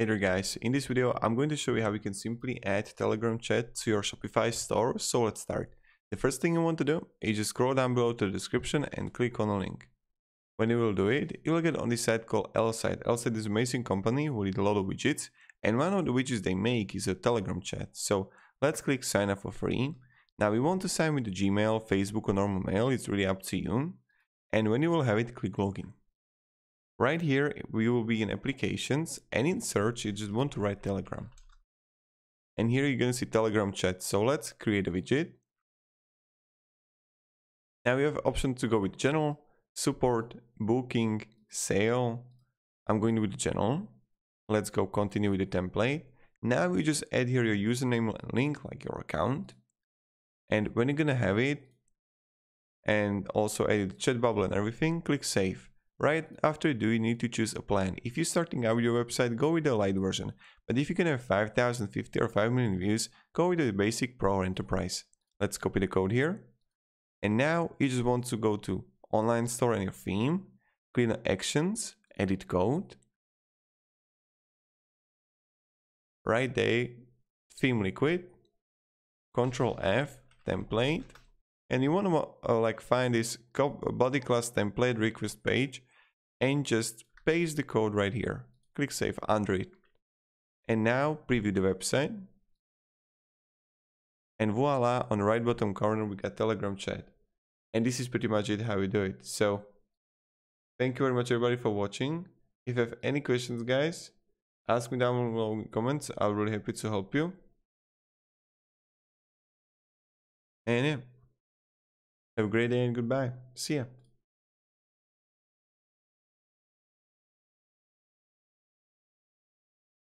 Hey there guys, in this video I'm going to show you how you can simply add Telegram chat to your Shopify store, so let's start. The first thing you want to do is just scroll down below to the description and click on a link. When you will do it, you will get on this site called Elfsight. Elfsight is an amazing company who did a lot of widgets, and one of the widgets they make is a Telegram chat, so let's click sign up for free. Now we want to sign with the Gmail, Facebook or normal mail, it's really up to you, and when you will have it, click login. Right here, we will be in applications, and in search, you just want to write Telegram. And here you're going to see Telegram chat. So let's create a widget. Now we have options to go with channel, support, booking, sale. I'm going with the channel. Let's go continue with the template. Now you just add here your username and link, like your account. And when you're going to have it, and also edit the chat bubble and everything, click save. Right after you do, you need to choose a plan. If you're starting out with your website, go with the light version. But if you can have 5,000, 50 or 5 million views, go with the basic pro or enterprise. Let's copy the code here. And now you just want to go to online store and your theme, click on actions, edit code. Right there, theme liquid, Control F, template. And you want to find this body class template request page and just paste the code right here. Click save under it. And now preview the website. And voila, on the right bottom corner, we got Telegram chat. And this is pretty much it how we do it. So thank you very much everybody for watching. If you have any questions guys, ask me down below in the comments. I'll really happy to help you. And yeah. Have a great day and goodbye. See ya.